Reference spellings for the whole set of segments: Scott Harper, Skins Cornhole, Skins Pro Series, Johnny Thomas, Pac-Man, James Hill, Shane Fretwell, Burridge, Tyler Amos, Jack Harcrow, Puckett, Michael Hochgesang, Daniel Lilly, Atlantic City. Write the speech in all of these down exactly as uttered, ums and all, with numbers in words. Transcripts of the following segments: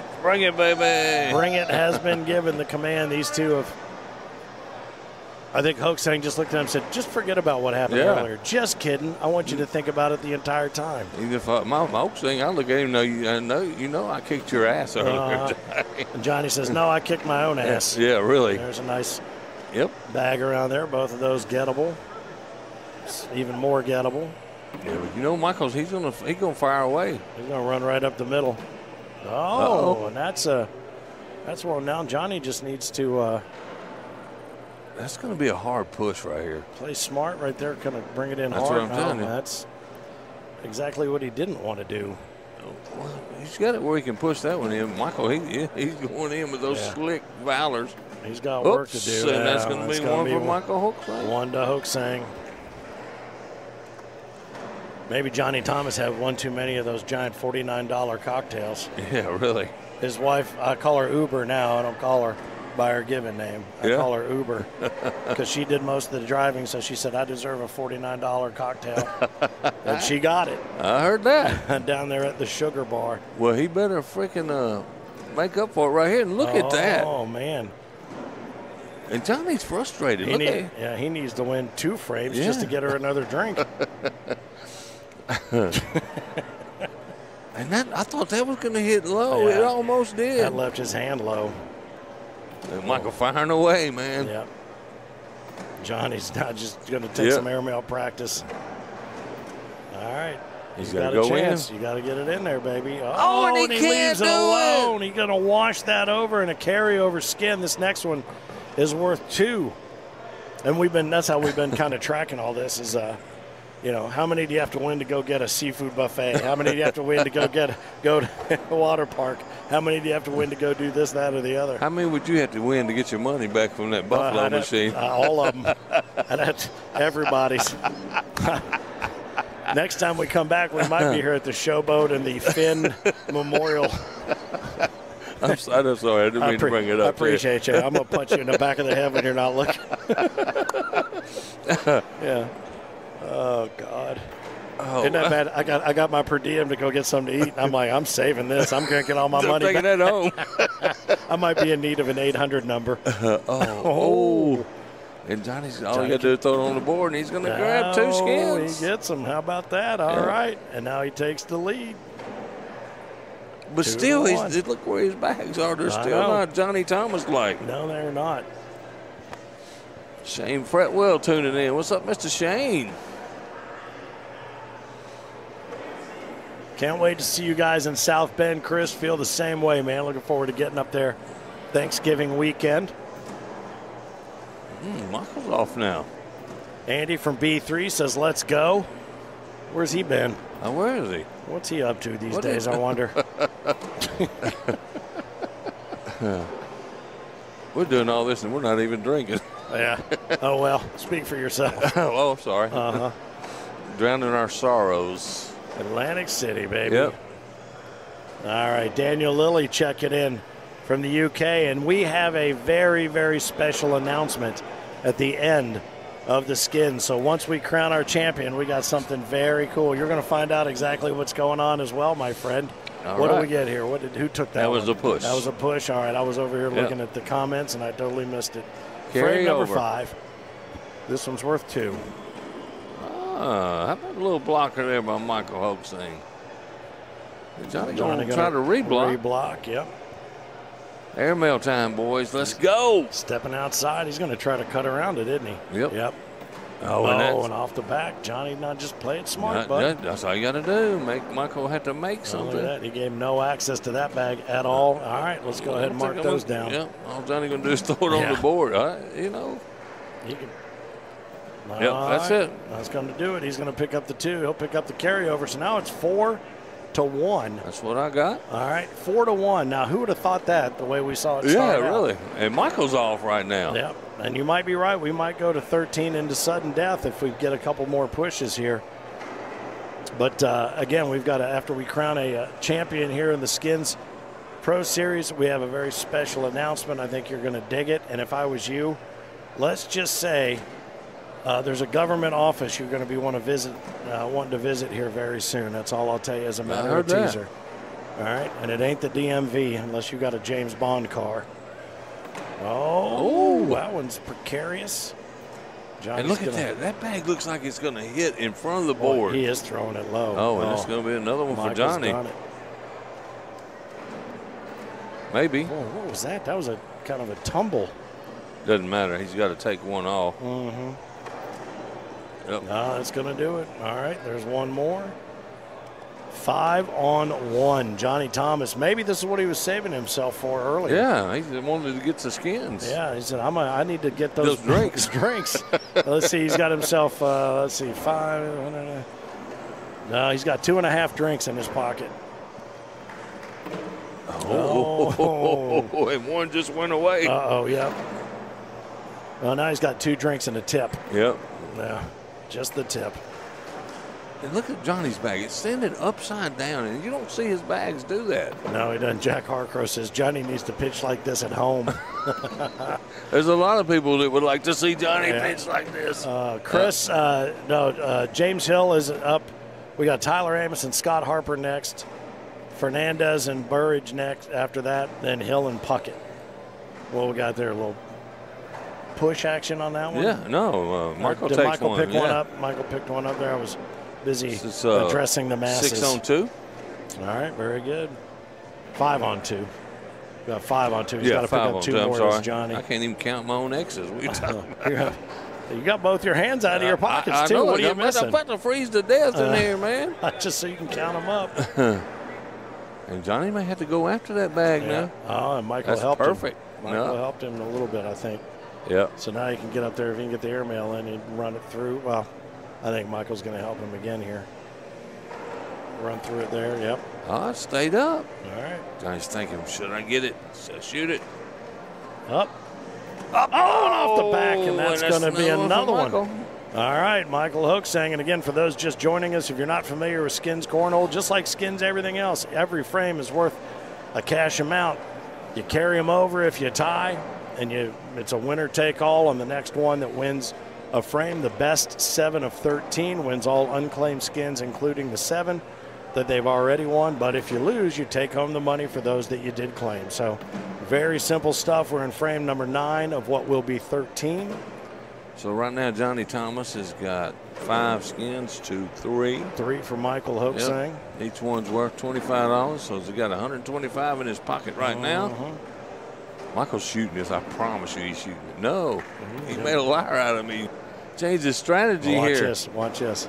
right. Bring it, baby. Bring it has been given the command. These two have. I think Hochgesang just looked at him and said, just forget about what happened yeah. earlier. Just kidding. I want you to think about it the entire time. Even if I, my Hochgesang, I look at him and I know, you know I kicked your ass earlier today. Uh, Johnny says, no, I kicked my own ass. Yeah, really. There's a nice yep. bag around there. Both of those gettable. It's even more gettable. Yeah, but you know, Michael's, he's going to he's gonna fire away. He's going to run right up the middle. Oh, uh-oh. And that's a, that's one. Now Johnny just needs to. Uh, That's going to be a hard push right here. Play smart right there, kind of bring it in that's hard. That's what I'm telling you. That's exactly what he didn't want to do. Well, he's got it where he can push that one in. Michael, he, he's going in with those yeah. slick Valors. He's got Oops, work to do. And yeah, that's going to be one be for one, Michael Hochgesang. One to Hochgesang. Maybe Johnny Thomas had one too many of those giant forty-nine dollar cocktails. Yeah, really. His wife, I call her Uber now. I don't call her by her given name. I yeah. call her Uber because she did most of the driving, so she said, I deserve a forty-nine dollar cocktail. And she got it. I heard that. Down there at the Sugar Bar. Well, he better freaking uh, make up for it right here. And look oh, at that. Oh, man. And Johnny's frustrated. He look need, at yeah, he needs to win two frames yeah. just to get her another drink. And that I thought that was going to hit low. Yeah. It almost did. That left his hand low. And Michael firing away, man. Yeah. Johnny's not just going to take yep. some airmail practice. All right. He's, He's got, got go a chance. In. You got to get it in there, baby. Oh, oh and he, and he can't leaves do it alone. It. He's going to wash that over in a carryover skin. This next one is worth two. And we've been that's how we've been kind of tracking all this is, uh, you know, how many do you have to win to go get a seafood buffet? How many do you have to win to go get go to a water park? How many do you have to win to go do this, that, or the other? How many would you have to win to get your money back from that Buffalo uh, machine? Have, uh, all of them. I'd have to, everybody's. Next time we come back, we might be here at the Showboat and the Finn Memorial. I'm, I'm sorry. I didn't I mean to bring it up. I appreciate here. you. I'm going to punch you in the back of the head when you're not looking. Yeah. Oh, God. Oh, Isn't that bad? I got I got my per diem to go get something to eat. And I'm like, I'm saving this. I'm going to get all my money back. Taking that home. I might be in need of an eight hundred number. Uh, oh, oh. And Johnny's all Johnny you got to do is throw it on the board, and he's going to grab two skins. He gets them. How about that? All yeah. right. And now he takes the lead. But two still, he's, look where his bags are. They're I still know. not Johnny Thomas-like. No, they're not. Shane Fretwell tuning in. What's up, Mister Shane? Can't wait to see you guys in South Bend. Chris, feel the same way, man. Looking forward to getting up there Thanksgiving weekend. Mm, Michael's off now. Andy from B three says, let's go. Where's he been? Uh, where is he? What's he up to these what days, I wonder? We're doing all this and we're not even drinking. Yeah. Oh, well, speak for yourself. Oh, I'm sorry. Uh-huh. Drowning our sorrows. Atlantic City, baby. Yep. All right, Daniel Lilly checking in from the U K, and we have a very, very special announcement at the end of the skin. So once we crown our champion, we got something very cool. You're going to find out exactly what's going on as well, my friend. All what right. do we get here? What did who took that? That one? was a push. That was a push. All right, I was over here yep. looking at the comments, and I totally missed it. Carry Frame number over. five. This one's worth two. Uh, how about a little blocker there by Michael Hochgesang? Johnny going to try to reblock. Reblock, yep. Airmail time, boys. Let's go. Stepping outside. He's going to try to cut around it, isn't he? Yep. Yep. Oh, and, oh, and off the back. Johnny not just playing smart, but that's all you got to do. Make Michael had to make something. Look at that. He gave him no access to that bag at all. All right, let's go well, ahead and mark those gonna, down. Yep. All Johnny going to do is throw it yeah. on the board. All right, you know. He can. All yep, right. that's it. That's going to do it. He's going to pick up the two. He'll pick up the carryover. So now it's four to one. That's what I got. All right, four to one. Now, who would have thought that the way we saw it start? Yeah, really. Out. And Michael's off right now. Yep, and you might be right. We might go to thirteen into sudden death if we get a couple more pushes here. But, uh, again, we've got to, after we crown a uh, champion here in the Skins Pro Series, we have a very special announcement. I think you're going to dig it. And if I was you, let's just say – Uh, there's a government office you're going to be want to visit, uh, wanting to visit here very soon. That's all I'll tell you as a matter of teaser. All right, and it ain't the D M V unless you got a James Bond car. Oh, ooh, that one's precarious. Johnny's and look at that. That bag looks like it's going to hit in front of the board. Boy, he is throwing it low. Oh, and oh. it's going to be another one Michael's for Johnny. Got it. Maybe. Boy, what was that? That was a kind of a tumble. Doesn't matter. He's got to take one off. Mm-hmm. Yep. No, that's going to do it. All right, there's one more. Five on one, Johnny Thomas. Maybe this is what he was saving himself for earlier. Yeah, he wanted to get the skins. Yeah, he said, I'm a, I need to get those, those drinks. drinks. Let's see, he's got himself, uh, let's see, five. No, he's got two and a half drinks in his pocket. Oh, oh, oh. And one just went away. Uh-oh, yep. Well, now he's got two drinks and a tip. Yep. Yeah, just the tip. And look at Johnny's bag. It's standing upside down, and you don't see his bags do that. No, he doesn't. Jack Harcrow says Johnny needs to pitch like this at home. There's a lot of people that would like to see Johnny yeah. pitch like this. Uh, Chris, uh, no, uh, James Hill is up. We got Tyler Amos and Scott Harper next. Fernandez and Burridge next after that. Then Hill and Puckett. Well, we got there a little push action on that one. Yeah, no. Uh, Michael takes Michael one. Pick yeah. one up? Michael picked one up there. I was busy is, uh, addressing the masses. Six on two. All right, very good. Five on two. We got five on two. He's yeah, got to pick up two, two. more as Johnny. I can't even count my own X's. We talking about? You got both your hands out of your pockets, I, I too. Know, what I are you missing? I'm about to freeze to death in uh, here, man. Just so you can count them up. And Johnny may have to go after that bag yeah. now. Oh, and Michael That's helped perfect. him. perfect. Michael no. helped him a little bit, I think. Yeah. So now you can get up there. If you can get the airmail in and run it through, well, I think Michael's going to help him again here. Run through it there, yep. Oh, it stayed up. All right. Johnny's thinking, should I get it? So shoot it. Up. Up. Oh, and off the back, and that's, that's going to be another one. one. All right, Michael Hochgesang. And again, for those just joining us, if you're not familiar with Skins Cornhole, just like Skins everything else, every frame is worth a cash amount. You carry them over if you tie, and you it's a winner-take-all on the next one that wins a frame. The best seven of thirteen wins all unclaimed skins, including the seven that they've already won. But if you lose, you take home the money for those that you did claim. So very simple stuff. We're in frame number nine of what will be thirteen. So right now, Johnny Thomas has got five skins to three. Three for Michael Hochgesang. Yep. Each one's worth twenty-five dollars, so he's got one hundred twenty-five in his pocket right uh-huh. now. Michael's shooting this. I promise you he's shooting it. No, he made a liar out of me. Changed his strategy here. Watch this. Watch this.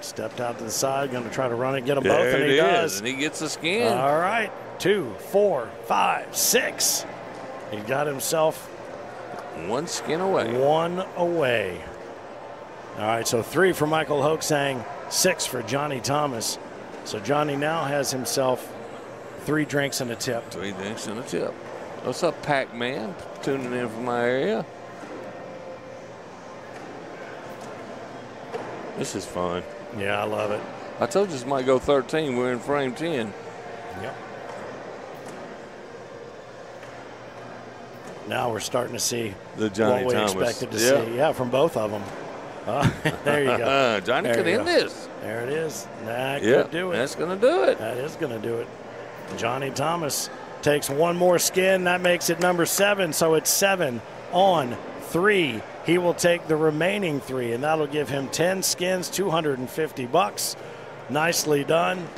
Stepped out to the side, going to try to run it, get them both, and he does. And he gets the skin. All right. Two, four, five, six. He got himself one skin away. One away. All right, so three for Michael Hochgesang, six for Johnny Thomas. So Johnny now has himself three drinks and a tip. Three drinks and a tip. What's up, Pac-Man? Tuning in from my area. This is fun. Yeah, I love it. I told you this might go thirteen. We're in frame ten. Yep. Now we're starting to see the Johnny what we Thomas. expected to yeah. see. Yeah, from both of them. Uh, there you go. Johnny there can end go. this. There it is. That yeah, could do it. That's going to do it. That is going to do it. Johnny Thomas takes one more skin. That makes it number seven, so it's seven on three. He will take the remaining three, and that'll give him ten skins, two hundred fifty bucks. Nicely done.